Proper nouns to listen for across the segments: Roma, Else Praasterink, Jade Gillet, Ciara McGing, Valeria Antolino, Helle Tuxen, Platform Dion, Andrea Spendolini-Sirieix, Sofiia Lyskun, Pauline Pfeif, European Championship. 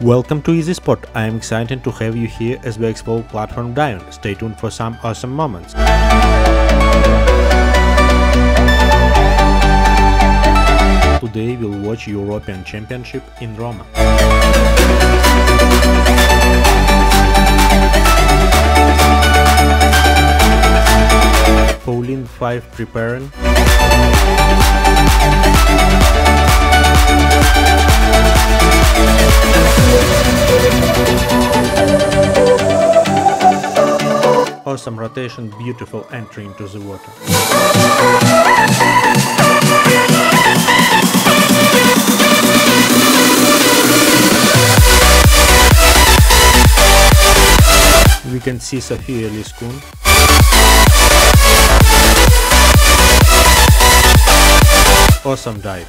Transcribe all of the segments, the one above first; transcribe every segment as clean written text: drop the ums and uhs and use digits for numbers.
Welcome to Easy Sport. I am excited to have you here as we explore Platform Dion. Stay tuned for some awesome moments. Today we'll watch European Championship in Roma. Pauline 5 preparing. Awesome rotation, beautiful entry into the water. We can see Sofiia Lyskun, awesome dive.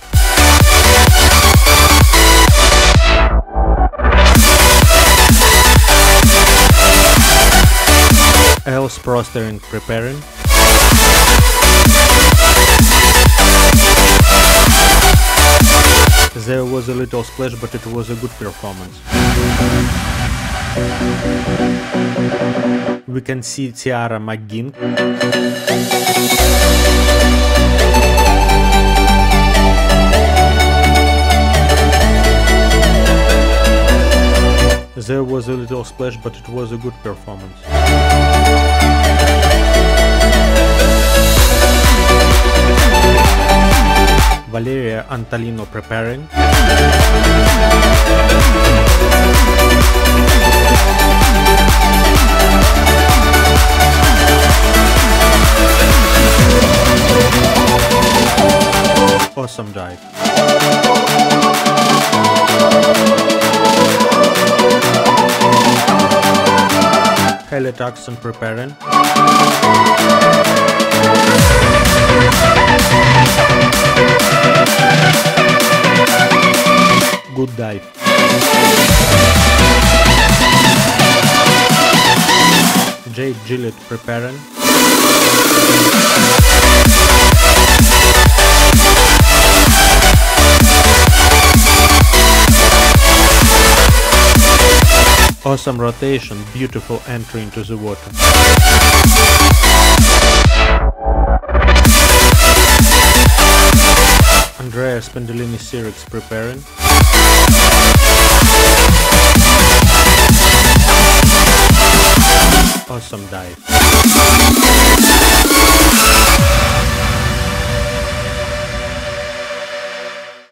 Else Praasterink preparing. There was a little splash, but it was a good performance. We can see Ciara McGing. There was a little splash, but it was a good performance. Valeria Antolino preparing. Awesome dive. Helle Tuxen preparing. Good dive. Jade Gillet preparing. Awesome rotation, beautiful entry into the water. Andrea Spendolini-Sirieix preparing. Awesome dive.